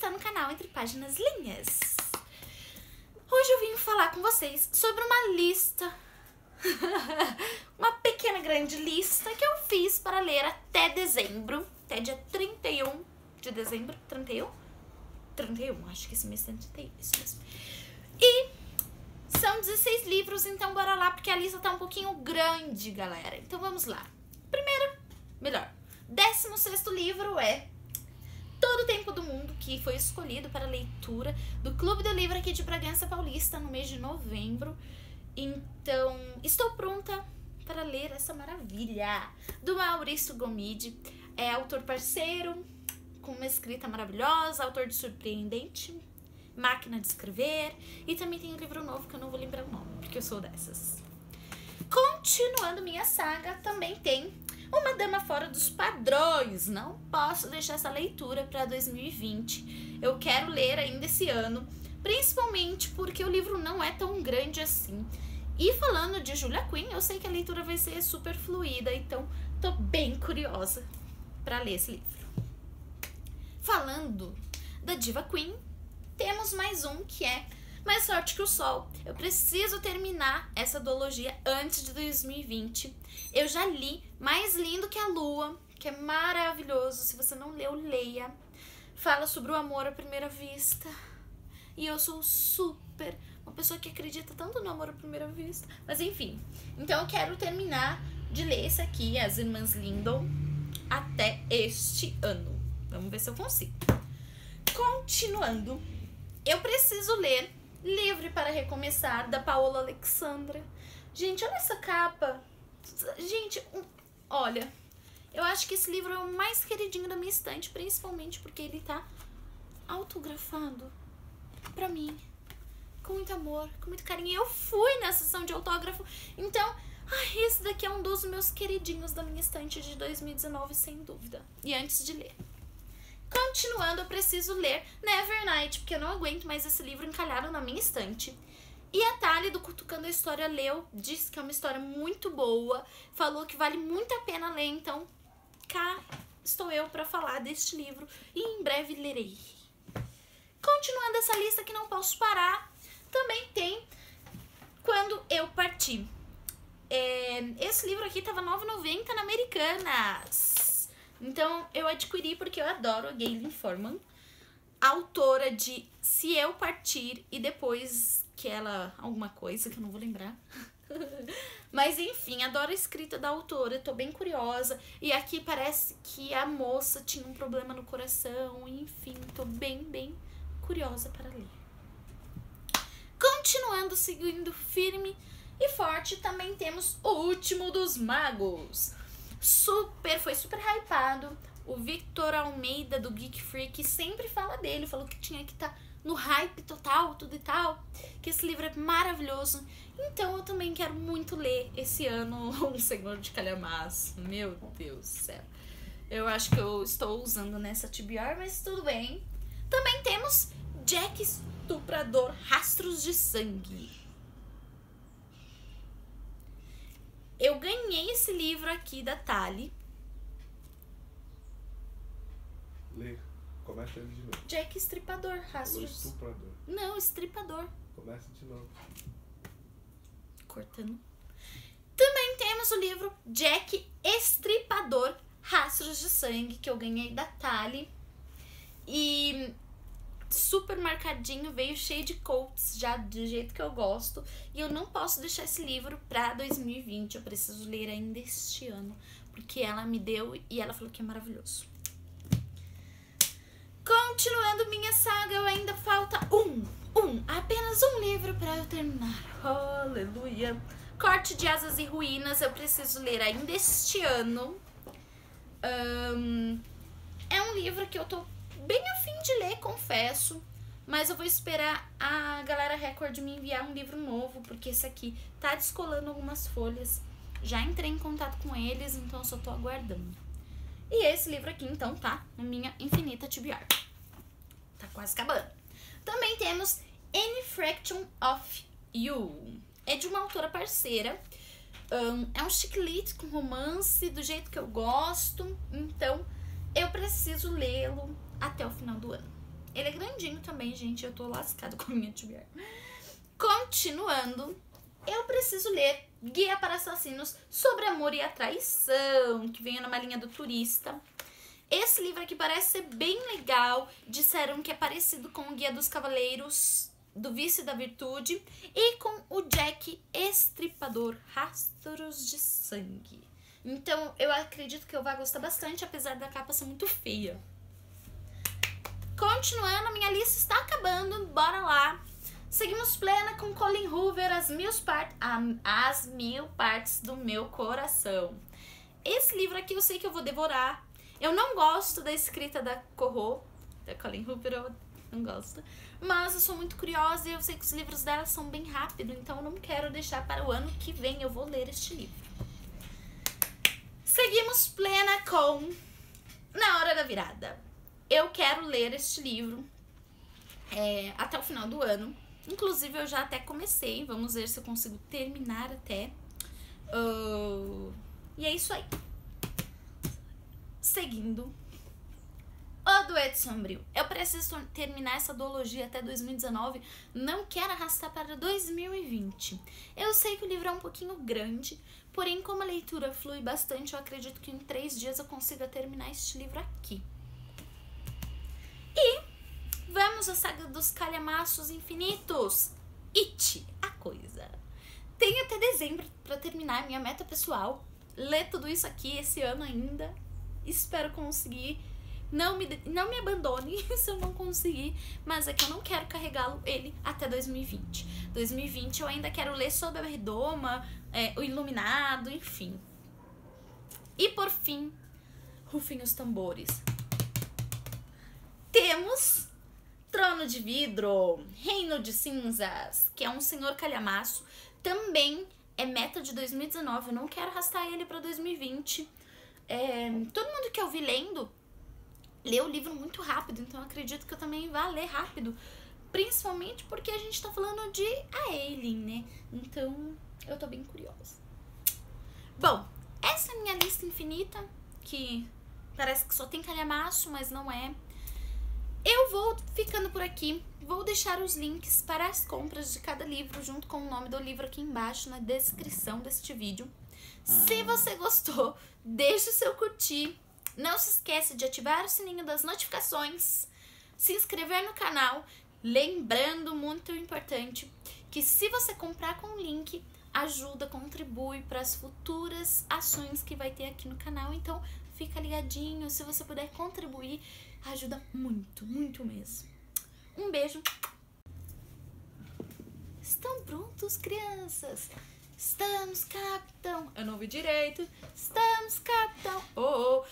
está no canal Entre Páginas Linhas. Hoje eu vim falar com vocês sobre uma lista, uma pequena grande lista que eu fiz para ler até dezembro, até dia 31 de dezembro, 31, acho que esse mês tem 31, isso mesmo. E são 16 livros, então bora lá, porque a lista tá um pouquinho grande, galera. Então vamos lá. Primeiro, 16º livro é Todo o Tempo do Mundo, que foi escolhido para leitura do Clube do Livro aqui de Bragança Paulista no mês de novembro. Então, estou pronta para ler essa maravilha do Maurício Gomidi. É autor parceiro, com uma escrita maravilhosa, autor de Surpreendente, Máquina de Escrever, e também tem um livro novo que eu não vou lembrar o nome, porque eu sou dessas. Continuando minha saga, também tem Uma Dama Fora dos Padrões. Não posso deixar essa leitura para 2020. Eu quero ler ainda esse ano, principalmente porque o livro não é tão grande assim. E falando de Julia Quinn, eu sei que a leitura vai ser super fluida, então tô bem curiosa para ler esse livro. Falando da diva Queen, temos mais um que é Mais Forte que o Sol. Eu preciso terminar essa duologia antes de 2020. Eu já li Mais Lindo que a Lua, que é maravilhoso. Se você não leu, leia. Fala sobre o amor à primeira vista. E eu sou super uma pessoa que acredita tanto no amor à primeira vista. Mas enfim, então eu quero terminar de ler esse aqui, As Irmãs Lindon, até este ano. Vamos ver se eu consigo. Continuando, eu preciso ler Livre para Recomeçar, da Paola Alexandra. Gente, olha essa capa. Gente, olha, eu acho que esse livro é o mais queridinho da minha estante, principalmente porque ele tá autografado pra mim, com muito amor, com muito carinho. Eu fui na sessão de autógrafo, então, ai, esse daqui é um dos meus queridinhos da minha estante de 2019, sem dúvida. E antes de ler, continuando, eu preciso ler Nevernight, porque eu não aguento mais esse livro encalhado na minha estante. E a Thali, do Cutucando a História, leu, disse que é uma história muito boa, falou que vale muito a pena ler, então cá estou eu para falar deste livro e em breve lerei. Continuando essa lista que não posso parar, também tem Quando Eu Parti. Esse livro aqui tava R$ 9,90 na Americanas. Então, eu adquiri porque eu adoro a Gayle Forman, autora de Se Eu Partir e depois que ela... alguma coisa que eu não vou lembrar. Mas, enfim, adoro a escrita da autora, tô bem curiosa. E aqui parece que a moça tinha um problema no coração, enfim, tô bem curiosa para ler. Continuando, seguindo firme e forte, também temos O Último dos Magos. Foi super hypado. O Victor Almeida, do Geek Freak, sempre fala dele, falou que tinha que estar no hype total, tudo e tal, que esse livro é maravilhoso. Então eu também quero muito ler esse ano Um Senhor de Calhamaço. Meu Deus do céu. Eu acho que eu estou usando nessa TBR, mas tudo bem. Também temos Jack Estripador, Rastros de Sangue. Eu ganhei esse livro aqui da Thali. Lê. Começa ele de novo. Jack Estripador, Rastros. Estuprador. Não, Estripador. Começa de novo. Cortando. Também temos o livro Jack Estripador, Rastros de Sangue, que eu ganhei da Thali. E super marcadinho, veio cheio de quotes já do jeito que eu gosto, e eu não posso deixar esse livro pra 2020, eu preciso ler ainda este ano, porque ela me deu e ela falou que é maravilhoso. Continuando minha saga, eu ainda falta apenas um livro pra eu terminar, aleluia. Corte de Asas e Ruínas, eu preciso ler ainda este ano. É um livro que eu tô bem a fim de ler, confesso, mas eu vou esperar a Galera Record me enviar um livro novo, porque esse aqui tá descolando algumas folhas. Já entrei em contato com eles, então eu só tô aguardando. E esse livro aqui, então, tá na minha infinita TBR. Tá quase acabando. Também temos Any Fraction of You. É de uma autora parceira. É um chiclete com romance, do jeito que eu gosto, então eu preciso lê-lo até o final do ano. Ele é grandinho também, gente. Eu tô lascada com a minha TBR. Continuando, eu preciso ler Guia para Assassinos sobre Amor e Traição, que vem numa linha do Turista. Esse livro aqui parece ser bem legal. Disseram que é parecido com o Guia dos Cavaleiros do Vício e da Virtude e com o Jack Estripador, Rastros de Sangue. Então, eu acredito que eu vá gostar bastante, apesar da capa ser muito feia. Continuando, a minha lista está acabando, bora lá. Seguimos plena com Colleen Hoover, As Mil Partes do Meu Coração. Esse livro aqui eu sei que eu vou devorar. Eu não gosto da escrita da Colleen Hoover, eu não gosto. Mas eu sou muito curiosa e eu sei que os livros dela são bem rápidos, então eu não quero deixar para o ano que vem, eu vou ler este livro. Seguimos plena com Na Hora da Virada. Eu quero ler este livro até o final do ano. Inclusive, eu já até comecei. Vamos ver se eu consigo terminar até. E é isso aí. Seguindo. O Dueto Sombrio. Eu preciso terminar essa duologia até 2019. Não quero arrastar para 2020. Eu sei que o livro é um pouquinho grande. Porém, como a leitura flui bastante, eu acredito que em 3 dias eu consiga terminar este livro aqui. E vamos à saga dos calhamaços infinitos. It, a coisa. Tenho até dezembro pra terminar a minha meta pessoal. Ler tudo isso aqui esse ano ainda. Espero conseguir. Não me abandone se eu não conseguir. Mas é que eu não quero carregá-lo ele até 2020. 2020 eu ainda quero ler sobre a Redoma, o Iluminado, enfim. E por fim, rufem os tambores. Temos Trono de Vidro, Reino de Cinzas, que é um senhor calhamaço. Também é meta de 2019, eu não quero arrastar ele pra 2020. Todo mundo que eu vi lê o livro muito rápido, então eu acredito que eu também vá ler rápido. Principalmente porque a gente tá falando de Aelin, né? Então eu tô bem curiosa. Bom, essa é a minha lista infinita, que parece que só tem calhamaço, mas não é. Eu vou ficando por aqui, vou deixar os links para as compras de cada livro junto com o nome do livro aqui embaixo na descrição deste vídeo. Se você gostou, deixe o seu curtir, não se esqueça de ativar o sininho das notificações, se inscrever no canal, lembrando, muito importante, que se você comprar com o link, ajuda, contribui para as futuras ações que vai ter aqui no canal, então fica ligadinho, se você puder contribuir, ajuda muito, muito mesmo. Um beijo. Estão prontos, crianças? Estamos, capitão. Eu não ouvi direito. Estamos, capitão. Oh, oh.